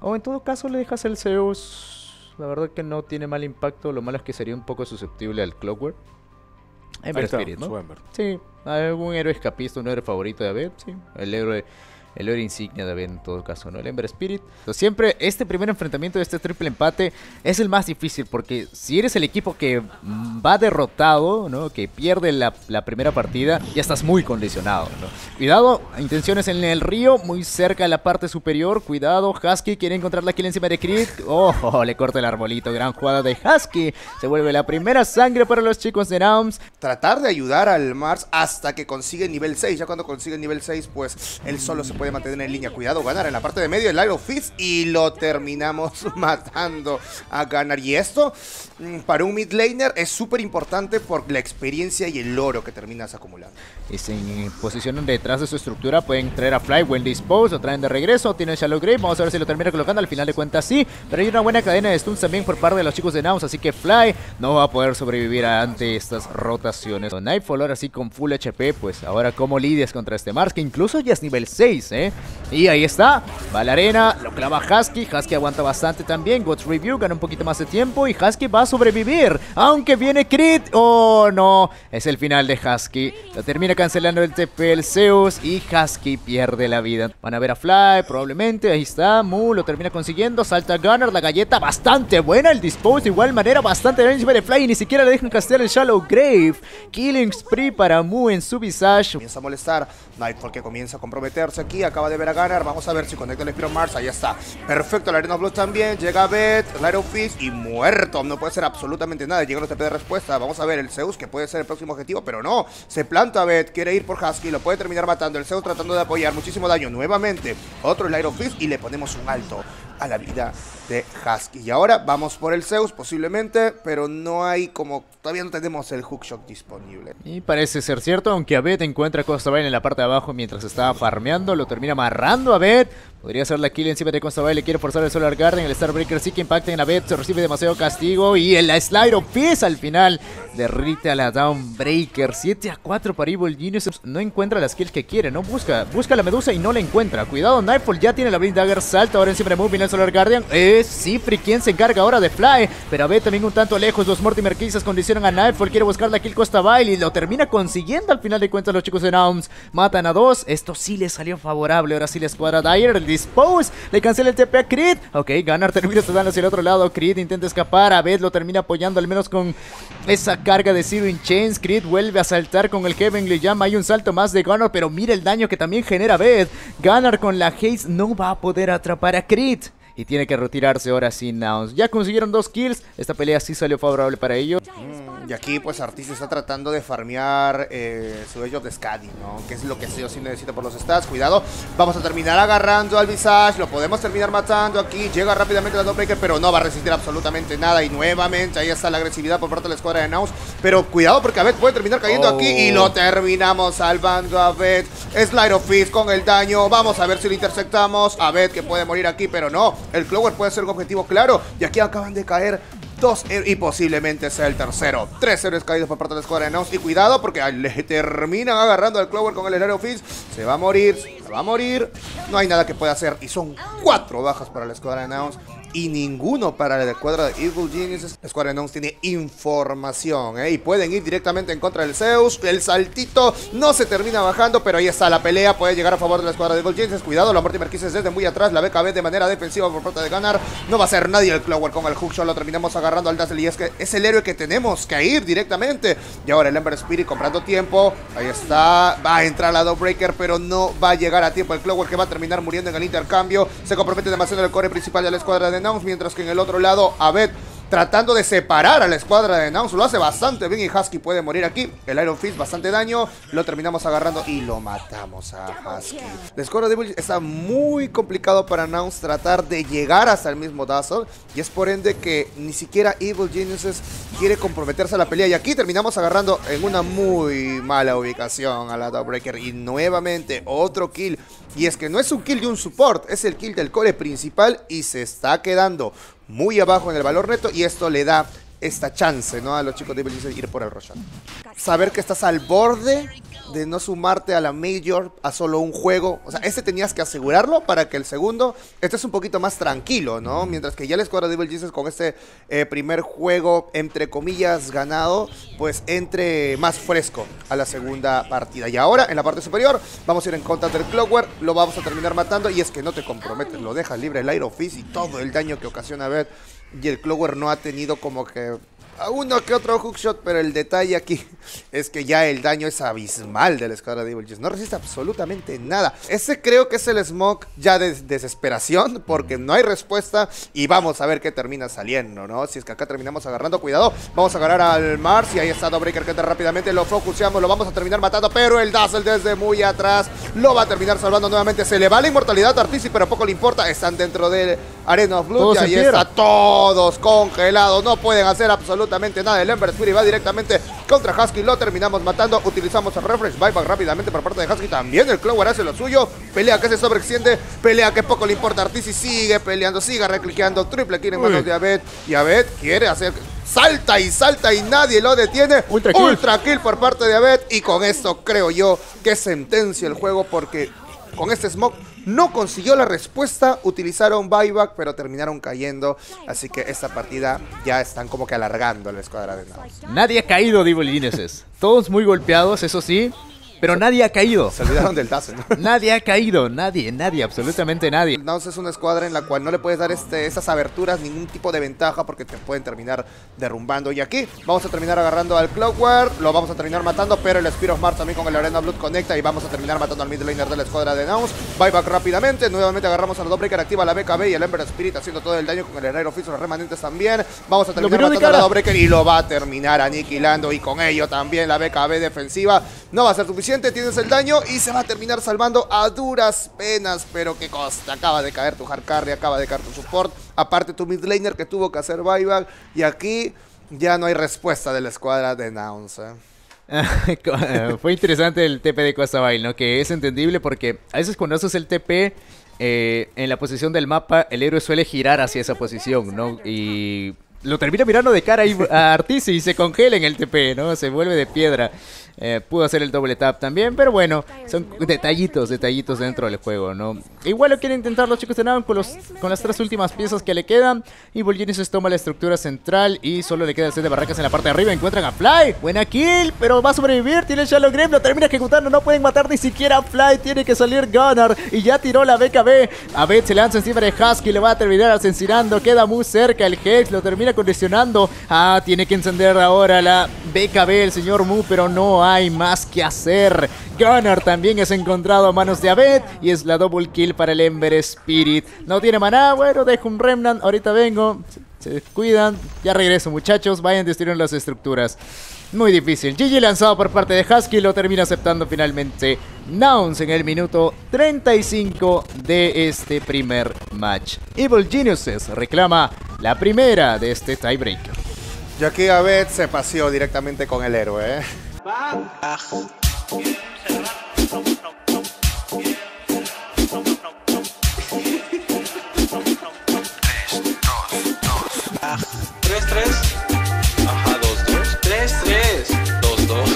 O en todo caso le dejas el Zeus. La verdad que no tiene mal impacto. Lo malo es que sería un poco susceptible al Clockwork. Ember Spirit, ¿no? Sí, algún héroe escapista, un héroe favorito de Abed, sí. El héroe insignia de Abed en todo caso, ¿no? El Ember Spirit. Entonces, siempre este primer enfrentamiento de este triple empate es el más difícil, porque si eres el equipo que va derrotado, ¿no? Que pierde la primera partida, ya estás muy condicionado, ¿no? Cuidado, intenciones en el río, muy cerca de la parte superior. Cuidado, Husky quiere encontrar la kill encima de Crit. ¡Oh! Le corta el arbolito. Gran jugada de Husky. Se vuelve la primera sangre para los chicos de Nouns. Tratar de ayudar al Mars hasta que consigue nivel 6. Ya cuando consigue nivel 6, pues él solo se puede mantener en línea. Cuidado, Gunnar en la parte de medio, el Iron Fist, y lo terminamos matando a Gunnar. Y esto, para un mid laner, es súper importante por la experiencia y el oro que terminas acumulando. Y se posicionan detrás de su estructura, pueden traer a Fly, buen dispose, lo traen de regreso, tienen Shallow Grave, vamos a ver si lo termina colocando, al final de cuentas sí, pero hay una buena cadena de stuns también por parte de los chicos de Nouns, así que Fly no va a poder sobrevivir ante estas rotaciones. Nightfall ahora sí con full HP, pues ahora cómo lidias contra este Mars, que incluso ya es nivel 6, Y ahí está, va a la arena, lo clava Husky. Husky aguanta bastante también. God's Review gana un poquito más de tiempo y Husky va a sobrevivir, aunque viene Crit. Oh no, es el final de Husky, lo termina cancelando el TP el Zeus y Husky pierde la vida. Van a ver a Fly probablemente, ahí está, Mu lo termina consiguiendo. Salta Gunnar, la galleta bastante buena, el dispose de igual manera, bastante bien de Fly y ni siquiera le dejan castear el Shallow Grave. Killing spree para Mu en su Visage. Comienza a molestar Nightfall, que comienza a comprometerse aquí. Acaba de ver a Gunnar, vamos a ver si conecta el Spear of Mars, ahí está, perfecto, la Arena of Blood también, llega Abed, Iron Fist y muerto, no puede ser absolutamente nada, llega los TP de respuesta, vamos a ver el Zeus que puede ser el próximo objetivo, pero no, se planta Abed, quiere ir por Husky, lo puede terminar matando, el Zeus tratando de apoyar, muchísimo daño, nuevamente, otro Iron Fist y le ponemos un alto a la vida de Husky. Y ahora vamos por el Zeus posiblemente, pero no hay como, todavía no tenemos el hookshot disponible. Y parece ser cierto, aunque Abed encuentra Constable en la parte de abajo mientras estaba farmeando, lo termina amarrando a Abed. Podría ser la kill encima de Constable, le quiere forzar el Solar Guardian, el Star Breaker sí que impacta en Abed, se recibe demasiado castigo y el Slide of Peace al final derrite a la Doombreaker. 7-4 para Evil Geniuses. No encuentra las kills que quiere, no busca la medusa y no la encuentra. Cuidado, Nightfall ya tiene la Blind Dagger, salta ahora encima de Mu, Solar Guardian, es Cipri quien se encarga ahora de Fly, pero Abed también un tanto lejos, los Mortimer Kisses condicionan a Nightfall, quiere buscar la kill Costa Baile y lo termina consiguiendo. Al final de cuentas los chicos de Nouns matan a dos, esto sí les salió favorable, ahora sí les cuadra Dyer, el Dispose, le cancela el TP a Crit, ok, Gunnar termina saltando hacia el otro lado, Crit intenta escapar, Abed lo termina apoyando al menos con esa carga de Zero in Chains, Crit vuelve a saltar con el Heavenly Jam, hay un salto más de Gunnar, pero mira el daño que también genera Abed, Gunnar con la Haze no va a poder atrapar a Crit. Y tiene que retirarse ahora sin Nouns. Ya consiguieron 2 kills. Esta pelea sí salió favorable para ellos. Y aquí pues Arteezy está tratando de farmear su Eye of Skadi, ¿no? Que es lo que sí o sí necesita por los stats. Cuidado, vamos a terminar agarrando al Visage, lo podemos terminar matando aquí. Llega rápidamente la Doombreaker, pero no va a resistir absolutamente nada. Y nuevamente ahí está la agresividad por parte de la escuadra de Nouns. Pero cuidado porque Abed puede terminar cayendo aquí y lo terminamos salvando a Abed. Slide of Fist con el daño. Vamos a ver si lo interceptamos. Abed que puede morir aquí, pero no. El Clockwork puede ser un objetivo claro. Y aquí acaban de caer 2 y posiblemente sea el tercero. 3 héroes caídos por parte de la escuadra de Nouns. Y cuidado porque le terminan agarrando al Clockwork con el Hero Fist. Se va a morir, se va a morir. No hay nada que pueda hacer. Y son 4 bajas para la escuadra de Nouns. Y ninguno para la escuadra de Evil Geniuses. La escuadra de Nouns tiene información, Y pueden ir directamente en contra del Zeus. El saltito no se termina bajando, pero ahí está la pelea. Puede llegar a favor de la escuadra de Evil Geniuses. Cuidado, la Mortimer Kisses desde muy atrás. La BKB de manera defensiva por parte de Gunnar. No va a ser nadie el Clockwork con el hookshot. Lo terminamos agarrando al Dazzle. Y es que es el héroe que tenemos que ir directamente. Y ahora el Ember Spirit comprando tiempo. Ahí está. Va a entrar la Doombreaker, pero no va a llegar a tiempo. El Clockwork que va a terminar muriendo en el intercambio. Se compromete demasiado el core principal de la escuadra de Nouns, mientras que en el otro lado Abed tratando de separar a la escuadra de Nouns, lo hace bastante bien y Husky puede morir aquí. El Iron Fist, bastante daño, lo terminamos agarrando y lo matamos a Husky. La escuadra de Evil está muy complicado para Nouns tratar de llegar hasta el mismo Dazzle, y es por ende que ni siquiera Evil Geniuses quiere comprometerse a la pelea. Y aquí terminamos agarrando en una muy mala ubicación a la Doombreaker. Y nuevamente otro kill. Y es que no es un kill de un support, es el kill del core principal y se está quedando muy abajo en el valor neto y esto le da esta chance, ¿no? A los chicos de Evil Geniuses ir por el Roshan. Saber que estás al borde de no sumarte a la Major, a solo un juego. O sea, este tenías que asegurarlo para que el segundo estés un poquito más tranquilo, ¿no? Mientras que ya la escuadra de Evil Geniuses con este primer juego, entre comillas, ganado, pues entre más fresco a la segunda partida. Y ahora, en la parte superior, vamos a ir en contra del Clockwork. Lo vamos a terminar matando y es que no te comprometes. Lo dejas libre el Iron Fist y todo el daño que ocasiona Abed. Y el Clockwork no ha tenido como que a uno que otro hookshot, pero el detalle aquí es que ya el daño es abismal de la escuadra de Evil Geniuses. No resiste absolutamente nada. Ese creo que es el smoke ya de desesperación, porque no hay respuesta y vamos a ver qué termina saliendo, ¿no? Si es que acá terminamos agarrando, cuidado, vamos a agarrar al Mars y ahí está Doombreaker que entra rápidamente, lo focuseamos, lo vamos a terminar matando, pero el Dazzle desde muy atrás lo va a terminar salvando nuevamente. Se le va la inmortalidad a Arteezy, pero poco le importa, están dentro de Arena of Blood y ahí está todos congelados, no pueden hacer absolutamente nada. El Ember Spirit va directamente contra Husky, lo terminamos matando, utilizamos el Refresh Buyback rápidamente por parte de Husky, también el Clockwork hace lo suyo, pelea que se sobreextiende, pelea que poco le importa, Arteezy sigue peleando, sigue recliqueando, triple kill en manos de Abed, y Abed quiere hacer, salta y nadie lo detiene, ultra kill por parte de Abed, y con esto creo yo que sentencia el juego porque con este smoke no consiguió la respuesta, utilizaron buyback, pero terminaron cayendo. Así que esta partida ya están como que alargando la escuadra de Nouns. Nadie ha caído de Evil Geniuses. Todos muy golpeados, eso sí, pero nadie ha caído. Se olvidaron del Dazzle, ¿no? Nadie ha caído, nadie, absolutamente nadie. Nouns es una escuadra en la cual no le puedes dar esas aberturas, ningún tipo de ventaja, porque te pueden terminar derrumbando. Y aquí vamos a terminar agarrando al Clockwork, lo vamos a terminar matando, pero el Spear of Mars también con el Arena Blood conecta y vamos a terminar matando al mid laner de la escuadra de Nouns. Buyback rápidamente, nuevamente agarramos al Doombreaker, activa la BKB y el Ember Spirit haciendo todo el daño con el Iron Fist, los remanentes también. Vamos a terminar matando al Doombreaker y lo va a terminar aniquilando y con ello también la BKB defensiva. No va a ser suficiente. Tienes el daño y se va a terminar salvando a duras penas, pero qué costa, acaba de caer tu hard carry, acaba de caer tu support, aparte tu mid laner que tuvo que hacer buyback y aquí ya no hay respuesta de la escuadra de Nouns, ¿eh? Fue interesante el TP de Costa Bail, ¿no? Que es entendible porque a veces cuando haces el TP en la posición del mapa, el héroe suele girar hacia esa posición, ¿no? Y lo termina mirando de cara a Arteezy y se congela en el TP, ¿no? Se vuelve de piedra. Pudo hacer el doble tap también, pero bueno, son detallitos dentro del juego, ¿no? Igual lo quieren intentar los chicos de Nouns con las tres últimas piezas que le quedan. Y Evil Geniuses toma la estructura central y solo le queda el set de barracas en la parte de arriba. Encuentran a Fly, buena kill, pero va a sobrevivir. Tiene el Shallow Grave, lo termina ejecutando, no pueden matar ni siquiera a Fly. Tiene que salir Gunnar y ya tiró la BKB. Abed se lanza encima de Husky, le va a terminar asesinando. Queda muy cerca el Hex, lo termina condicionando. Ah, tiene que encender ahora la BKB el señor Mu, pero no hay más que hacer. Gunnar también es encontrado a manos de Abed y es la double kill para el Ember Spirit. No tiene maná, bueno, dejo un Remnant, ahorita vengo, se descuidan, ya regreso muchachos, vayan destruyendo las estructuras. Muy difícil, GG lanzado por parte de Husky, lo termina aceptando finalmente Nouns en el minuto 35 de este primer match. Evil Geniuses reclama la primera de este tiebreaker. Y aquí Abed se paseó directamente con el héroe, ¿eh? Bye.